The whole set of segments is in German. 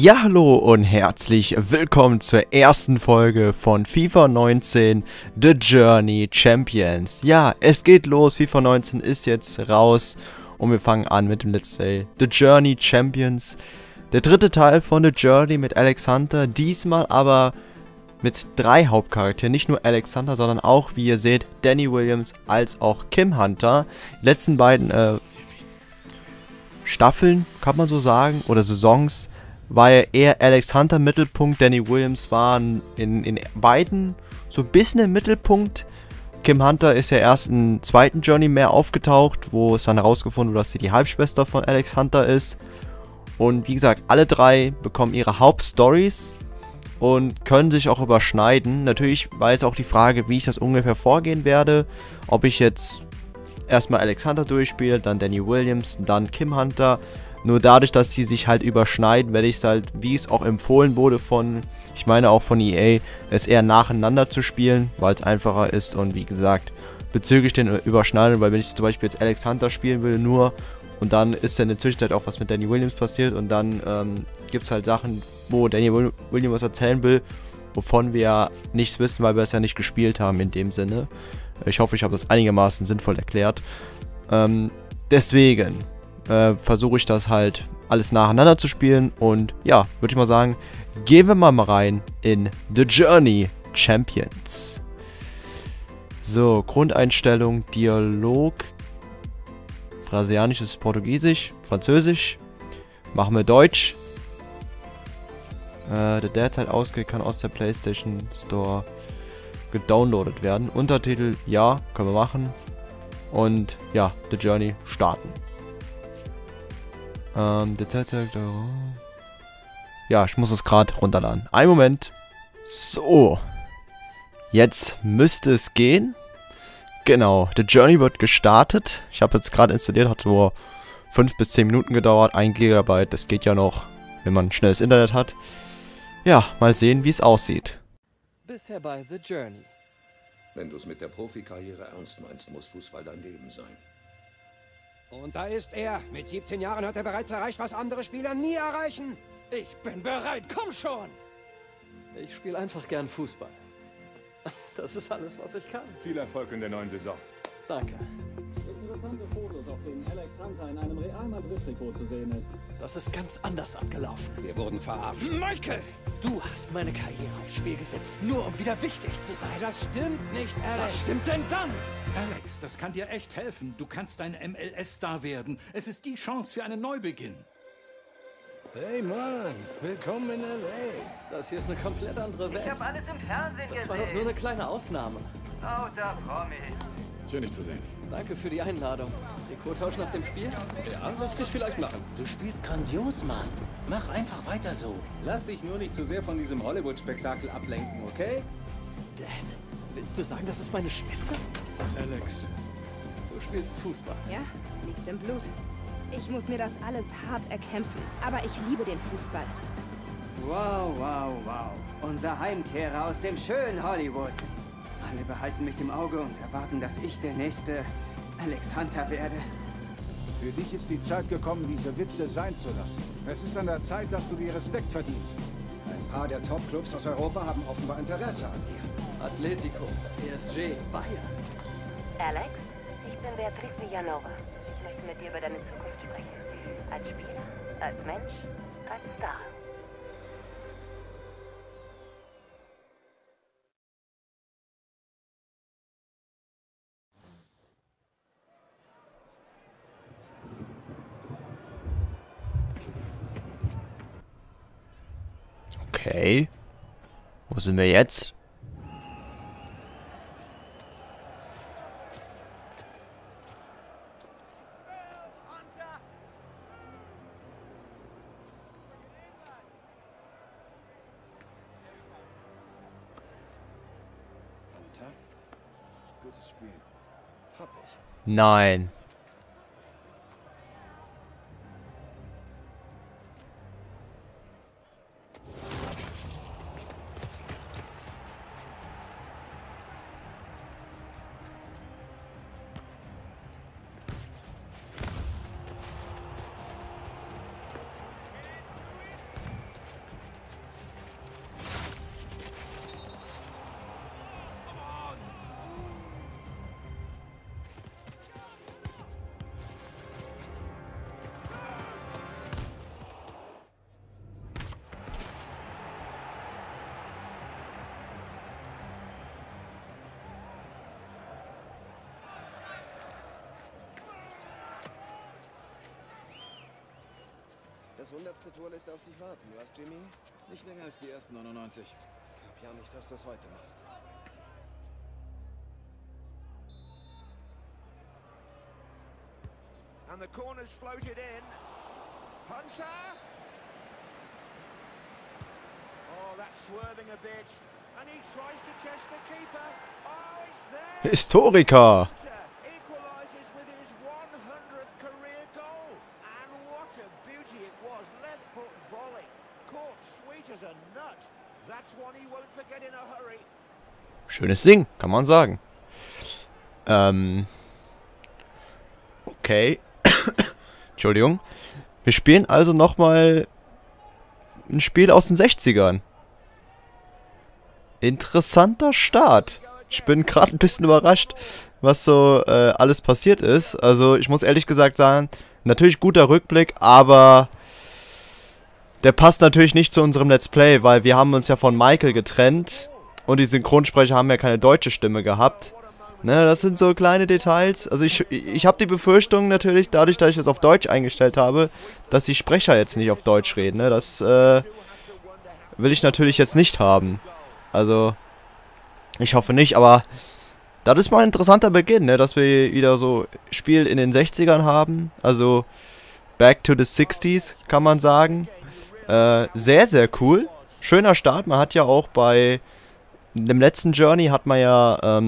Ja, hallo und herzlich willkommen zur ersten Folge von FIFA 19 The Journey Champions. Ja, es geht los, FIFA 19 ist jetzt raus und wir fangen an mit dem Let's Play The Journey Champions. Der dritte Teil von The Journey mit Alex Hunter, diesmal aber mit drei Hauptcharakteren, nicht nur Alex Hunter, sondern auch, wie ihr seht, Danny Williams als auch Kim Hunter. Die letzten beiden Staffeln, kann man so sagen, oder Saisons, war ja eher Alex Hunter im Mittelpunkt, Danny Williams war in beiden so ein bisschen im Mittelpunkt. Kim Hunter ist ja erst im zweiten Journey mehr aufgetaucht, wo es dann herausgefunden wurde, dass sie die Halbschwester von Alex Hunter ist. Und wie gesagt, alle drei bekommen ihre Hauptstories und können sich auch überschneiden. Natürlich war jetzt auch die Frage, wie ich das ungefähr vorgehen werde, ob ich jetzt erstmal Alex Hunter durchspiele, dann Danny Williams, dann Kim Hunter. Nur dadurch, dass sie sich halt überschneiden, werde ich es halt, wie es auch empfohlen wurde von, ich meine auch von EA, es eher nacheinander zu spielen, weil es einfacher ist. Und wie gesagt, bezüglich den Überschneidungen, weil wenn ich zum Beispiel jetzt Alex Hunter spielen würde nur und dann ist in der Zwischenzeit auch was mit Danny Williams passiert und dann gibt es halt Sachen, wo Danny Williams was erzählen will, wovon wir ja nichts wissen, weil wir es ja nicht gespielt haben in dem Sinne. Ich hoffe, ich habe das einigermaßen sinnvoll erklärt. Deswegen versuche ich das halt alles nacheinander zu spielen und ja, würde ich mal sagen, gehen wir mal rein in The Journey Champions. So, Grundeinstellung, Dialog, brasilianisches Portugiesisch, Französisch, machen wir Deutsch. Der derzeit ausgeht, kann aus der PlayStation Store gedownloadet werden. Untertitel, ja, können wir machen. Und ja, The Journey starten. Ja, ich muss es gerade runterladen. Einen Moment. So. Jetzt müsste es gehen. Genau, The Journey wird gestartet. Ich habe jetzt gerade installiert, hat nur 5 bis 10 Minuten gedauert. 1 GB, das geht ja noch, wenn man schnelles Internet hat. Ja, mal sehen, wie es aussieht. Bisher bei The Journey. Wenn du es mit der Profikarriere ernst meinst, muss Fußball dein Leben sein. Und da ist er. Mit 17 Jahren hat er bereits erreicht, was andere Spieler nie erreichen. Ich bin bereit, komm schon! Ich spiele einfach gern Fußball. Das ist alles, was ich kann. Viel Erfolg in der neuen Saison. Danke. Interessante Fotos, auf denen Alex Hunter in einem Real Madrid-Trikot zu sehen ist. Das ist ganz anders abgelaufen. Wir wurden verarscht. Michael! Du hast meine Karriere aufs Spiel gesetzt, nur um wieder wichtig zu sein. Das stimmt nicht, Alex. Was stimmt denn dann? Alex, das kann dir echt helfen. Du kannst ein MLS-Star werden. Es ist die Chance für einen Neubeginn. Hey Mann, willkommen in L.A. Das hier ist eine komplett andere Welt. Ich hab alles im Fernsehen gesehen. Das war doch nur eine kleine Ausnahme. Oh, da Promi. Schön, dich zu sehen. Danke für die Einladung. Trikottausch nach dem Spiel? Ja, lass dich vielleicht machen. Du spielst grandios, Mann. Mach einfach weiter so. Lass dich nur nicht zu sehr von diesem Hollywood-Spektakel ablenken, okay? Dad, willst du sagen, das ist meine Schwester? Alex, du spielst Fußball. Ja, liegt im Blut. Ich muss mir das alles hart erkämpfen, aber ich liebe den Fußball. Wow, wow, wow. Unser Heimkehrer aus dem schönen Hollywood. Alle behalten mich im Auge und erwarten, dass ich der nächste Alex Hunter werde. Für dich ist die Zeit gekommen, diese Witze sein zu lassen. Es ist an der Zeit, dass du dir Respekt verdienst. Ein paar der Top-Clubs aus Europa haben offenbar Interesse an dir. Atletico, PSG, Bayern. Alex, ich bin Beatrice Janova. Ich möchte mit dir über deine Zukunft sprechen. Als Spieler, als Mensch, als Star. Okay. Wo sind wir jetzt? Hunter? Gutes Spiel. Hab ich. Nein. Das 100. Tor lässt auf sich warten, was, Jimmy? Nicht länger als die ersten 99. Ich glaub ja nicht, dass du es heute machst. And the corner's floated in. Hunter! Oh, that's swerving a bit. And he tries to catch the keeper. Oh, it's there! Historiker! Equalizes with his 100th career goal. And what a beauty it was. Left foot volley. Caught sweet as a nut. That's one he won't forget in a hurry. Schönes Ding, kann man sagen. Okay. Entschuldigung. Wir spielen also nochmal ein Spiel aus den 60ern. Interessanter Start. Ich bin gerade ein bisschen überrascht, was so alles passiert ist. Also ich muss ehrlich gesagt sagen, natürlich guter Rückblick, aber der passt natürlich nicht zu unserem Let's Play, weil wir haben uns ja von Michael getrennt und die Synchronsprecher haben ja keine deutsche Stimme gehabt. Ne, das sind so kleine Details. Also ich habe die Befürchtung natürlich, dadurch, dass ich das auf Deutsch eingestellt habe, dass die Sprecher jetzt nicht auf Deutsch reden. Ne? Das will ich natürlich jetzt nicht haben. Also, ich hoffe nicht, aber das ist mal ein interessanter Beginn, ne? Dass wir wieder so Spiel in den 60ern haben. Also, back to the 60s, kann man sagen. Sehr, sehr cool. Schöner Start. Man hat ja auch bei dem letzten Journey hat man ja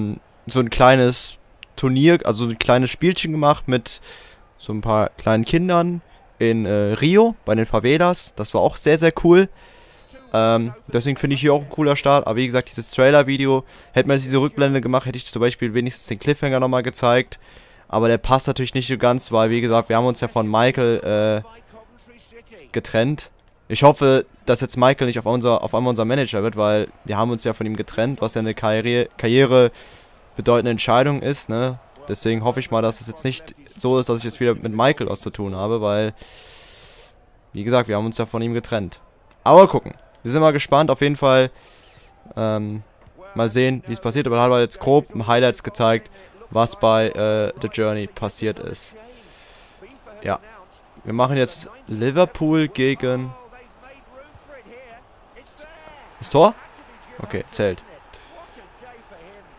so ein kleines Turnier, also ein kleines Spielchen gemacht mit so ein paar kleinen Kindern in Rio, bei den Favelas. Das war auch sehr, sehr cool. Deswegen finde ich hier auch ein cooler Start. Aber wie gesagt, dieses Trailer-Video, hätte man diese Rückblende gemacht, hätte ich zum Beispiel wenigstens den Cliffhanger nochmal gezeigt. Aber der passt natürlich nicht so ganz, weil, wie gesagt, wir haben uns ja von Michael getrennt. Ich hoffe, dass jetzt Michael nicht auf einmal unser Manager wird, weil wir haben uns ja von ihm getrennt, was ja eine Karriere bedeutende Entscheidung ist, ne? Deswegen hoffe ich mal, dass es jetzt nicht so ist, dass ich jetzt wieder mit Michael was zu tun habe, weil, wie gesagt, wir haben uns ja von ihm getrennt. Aber gucken. Wir sind mal gespannt, auf jeden Fall mal sehen, wie es passiert. Aber da haben wir jetzt grob Highlights gezeigt, was bei The Journey passiert ist. Ja. Wir machen jetzt Liverpool gegen... Das Tor? Okay, zählt.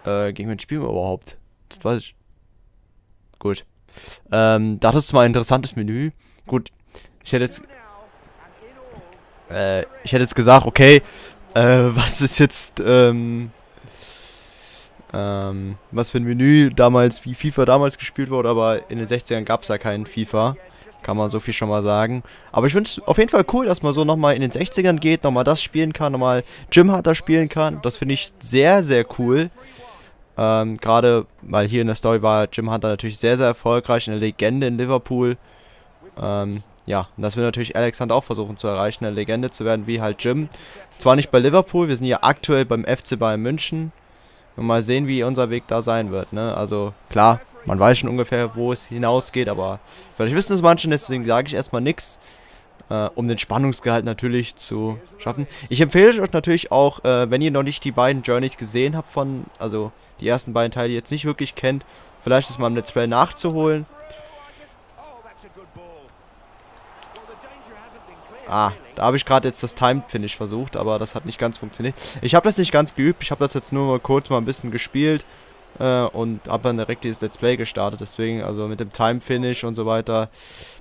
Gegen wen spielen wir überhaupt? Das weiß ich. Gut. Das ist mal ein interessantes Menü. Gut, ich hätte jetzt gesagt, okay, was ist jetzt, was für ein Menü damals, wie FIFA damals gespielt wurde, aber in den 60ern gab es ja keinen FIFA. Kann man so viel schon mal sagen. Aber ich finde es auf jeden Fall cool, dass man so nochmal in den 60ern geht, nochmal das spielen kann, nochmal Jim Hunter spielen kann. Das finde ich sehr, sehr cool. Gerade, weil hier in der Story war Jim Hunter natürlich sehr, sehr erfolgreich, eine Legende in Liverpool. Ja, und das will natürlich Alex Hunter auch versuchen zu erreichen, eine Legende zu werden, wie halt Jim. Zwar nicht bei Liverpool, wir sind ja aktuell beim FC Bayern München. Und mal sehen, wie unser Weg da sein wird, ne? Also, klar, man weiß schon ungefähr, wo es hinausgeht, aber vielleicht wissen es manche, deswegen sage ich erstmal nichts, um den Spannungsgehalt natürlich zu schaffen. Ich empfehle euch natürlich auch, wenn ihr noch nicht die beiden Journeys gesehen habt von, also die ersten beiden Teile, die ihr jetzt nicht wirklich kennt, vielleicht ist mal im Let's Play nachzuholen. Ah, da habe ich gerade jetzt das Time-Finish versucht, aber das hat nicht ganz funktioniert. Ich habe das nicht ganz geübt, ich habe das jetzt nur mal kurz mal ein bisschen gespielt. Und habe dann direkt dieses Let's Play gestartet, deswegen, also mit dem Time-Finish und so weiter,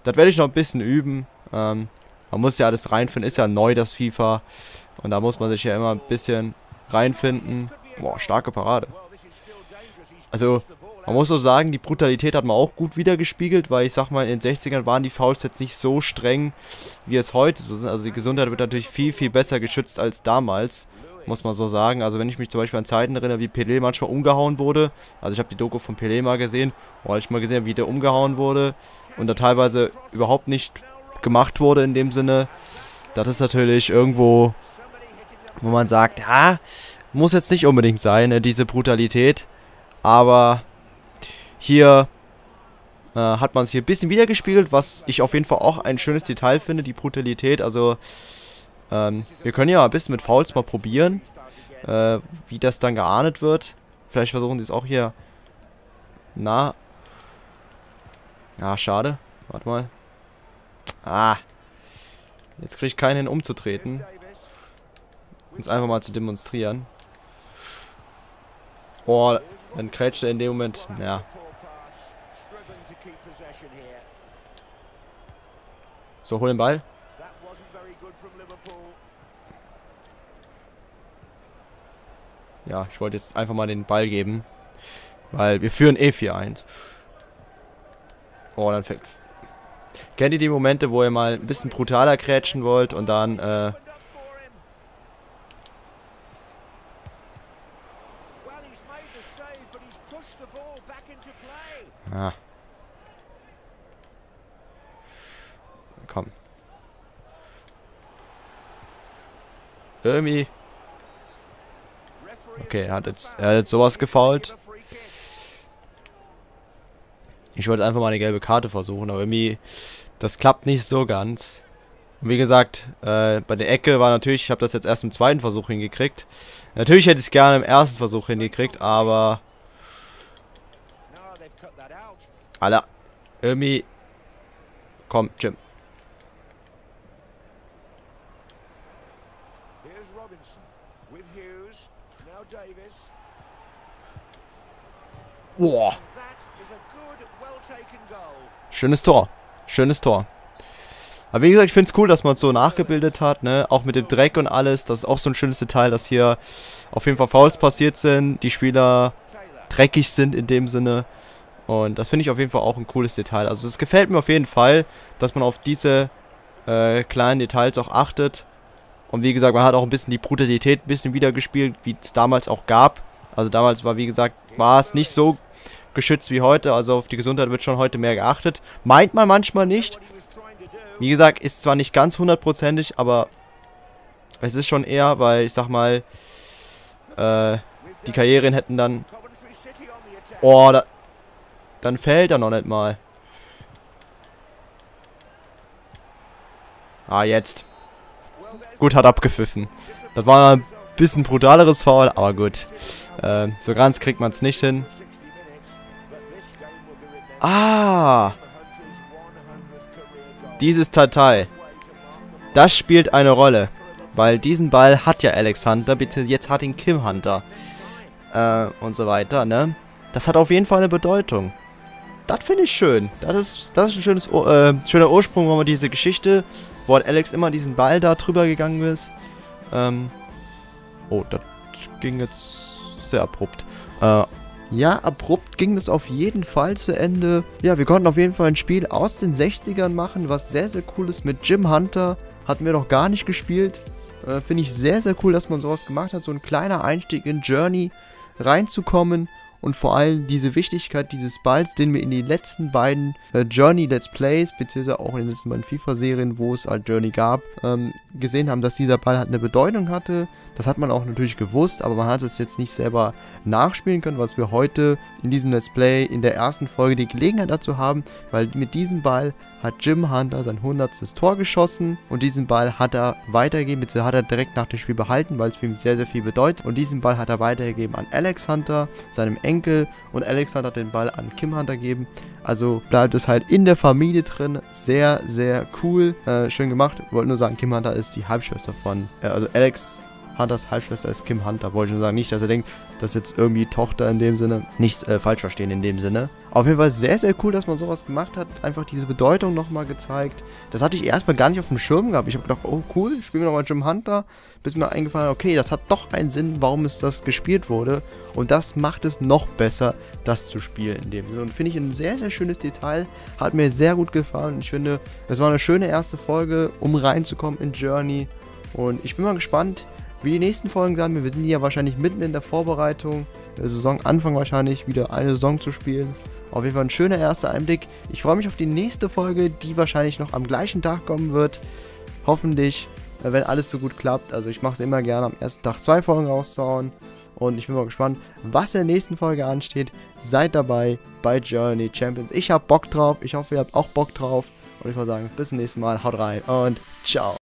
das werde ich noch ein bisschen üben, man muss ja alles reinfinden, ist ja neu das FIFA und da muss man sich ja immer ein bisschen reinfinden. Boah, starke Parade. Also, man muss so sagen, die Brutalität hat man auch gut wiedergespiegelt, weil ich sag mal, in den 60ern waren die Fouls jetzt nicht so streng, wie es heute so sind, also die Gesundheit wird natürlich viel, viel besser geschützt als damals. Muss man so sagen. Also wenn ich mich zum Beispiel an Zeiten erinnere, wie Pelé manchmal umgehauen wurde. Also ich habe die Doku von Pelé mal gesehen. Wo ich mal gesehen habe, wie der umgehauen wurde. Und da teilweise überhaupt nicht gemacht wurde in dem Sinne. Das ist natürlich irgendwo, wo man sagt, ja, muss jetzt nicht unbedingt sein, ne, diese Brutalität. Aber hier hat man es hier ein bisschen wiedergespiegelt, was ich auf jeden Fall auch ein schönes Detail finde, die Brutalität. Also... wir können ja mal ein bisschen mit Fouls mal probieren, wie das dann geahndet wird. Vielleicht versuchen sie es auch hier. Na. Ah, schade. Warte mal. Ah. Jetzt kriege ich keinen hin, umzutreten. Uns einfach mal zu demonstrieren. Oh, dann krätscht er in dem Moment. Ja. So, hol den Ball. Ja, ich wollte jetzt einfach mal den Ball geben. Weil wir führen eh 4-1. Oh, dann fängt... Kennt ihr die Momente, wo ihr mal ein bisschen brutaler krätschen wollt und dann, Ah. Komm. Irgendwie... Okay, er hat jetzt sowas gefoult. Ich wollte einfach mal eine gelbe Karte versuchen, aber irgendwie, das klappt nicht so ganz. Und wie gesagt, bei der Ecke war natürlich, ich habe das jetzt erst im zweiten Versuch hingekriegt. Natürlich hätte ich es gerne im ersten Versuch hingekriegt, aber... Alter, irgendwie... Komm, Jim. Boah. Schönes Tor. Schönes Tor. Aber wie gesagt, ich finde es cool, dass man es so nachgebildet hat, ne? Auch mit dem Dreck und alles. Das ist auch so ein schönes Detail, dass hier auf jeden Fall Fouls passiert sind. Die Spieler dreckig sind in dem Sinne. Und das finde ich auf jeden Fall auch ein cooles Detail. Also es gefällt mir auf jeden Fall, dass man auf diese kleinen Details auch achtet. Und wie gesagt, man hat auch ein bisschen die Brutalität ein bisschen wiedergespielt, wie es damals auch gab. Also damals war, wie gesagt, war es nicht so geschützt wie heute, also auf die Gesundheit wird schon heute mehr geachtet. Meint man manchmal nicht. Wie gesagt, ist zwar nicht ganz hundertprozentig, aber es ist schon eher, weil ich sag mal, die Karrieren hätten dann... Oh, dann fällt er noch nicht mal. Ah, jetzt. Gut, hat abgepfiffen. Das war ein bisschen brutaleres Foul, aber gut. So ganz kriegt man es nicht hin. Ah! Dieses Detail. Das spielt eine Rolle. Weil diesen Ball hat ja Alex Hunter, bzw. jetzt hat ihn Kim Hunter. Und so weiter, ne? Das hat auf jeden Fall eine Bedeutung. Das finde ich schön. Das ist ein schöner Ursprung, wenn man diese Geschichte, wo Alex immer diesen Ball da drüber gegangen ist. Oh, das ging jetzt sehr abrupt. Ja, abrupt ging das auf jeden Fall zu Ende. Ja, wir konnten auf jeden Fall ein Spiel aus den 60ern machen, was sehr, sehr cool ist. Mit Jim Hunter hatten wir noch gar nicht gespielt. Finde ich sehr, sehr cool, dass man sowas gemacht hat. So ein kleiner Einstieg in Journey reinzukommen. Und vor allem diese Wichtigkeit dieses Balls, den wir in den letzten beiden Journey Let's Plays, beziehungsweise auch in den letzten beiden FIFA-Serien, wo es halt Journey gab, gesehen haben, dass dieser Ball halt eine Bedeutung hatte. Das hat man auch natürlich gewusst, aber man hat es jetzt nicht selber nachspielen können, was wir heute in diesem Let's Play in der ersten Folge die Gelegenheit dazu haben, weil mit diesem Ball hat Jim Hunter sein 100. Tor geschossen und diesen Ball hat er weitergegeben, beziehungsweise hat er direkt nach dem Spiel behalten, weil es für ihn sehr, sehr viel bedeutet. Und diesen Ball hat er weitergegeben an Alex Hunter, seinem Enkel, und Alex Hunter hat den Ball an Kim Hunter gegeben. Also bleibt es halt in der Familie drin. Sehr, sehr cool. Schön gemacht. Wollte nur sagen, Kim Hunter ist die Halbschwester von... also Alex Hunters Halbschwester ist Kim Hunter. Wollte ich nur sagen, nicht, dass er denkt, dass jetzt irgendwie Tochter in dem Sinne. Nichts falsch verstehen in dem Sinne. Auf jeden Fall sehr, sehr cool, dass man sowas gemacht hat. Einfach diese Bedeutung nochmal gezeigt. Das hatte ich erstmal gar nicht auf dem Schirm gehabt. Ich habe gedacht, oh cool, spielen wir nochmal Jim Hunter. Bis mir eingefallen, okay, das hat doch einen Sinn, warum es das gespielt wurde. Und das macht es noch besser, das zu spielen in dem Sinne. Und finde ich ein sehr, sehr schönes Detail. Hat mir sehr gut gefallen. Ich finde, es war eine schöne erste Folge, um reinzukommen in Journey. Und ich bin mal gespannt, wie die nächsten Folgen sein werden. Wir sind ja wahrscheinlich mitten in der Vorbereitung. Der Saisonanfang wahrscheinlich, wieder eine Saison zu spielen. Auf jeden Fall ein schöner erster Einblick. Ich freue mich auf die nächste Folge, die wahrscheinlich noch am gleichen Tag kommen wird. Hoffentlich, wenn alles so gut klappt. Also ich mache es immer gerne, am ersten Tag 2 Folgen rauszuhauen. Und ich bin mal gespannt, was in der nächsten Folge ansteht. Seid dabei bei Journey Champions. Ich habe Bock drauf. Ich hoffe, ihr habt auch Bock drauf. Und ich würde sagen, bis zum nächsten Mal. Haut rein und ciao.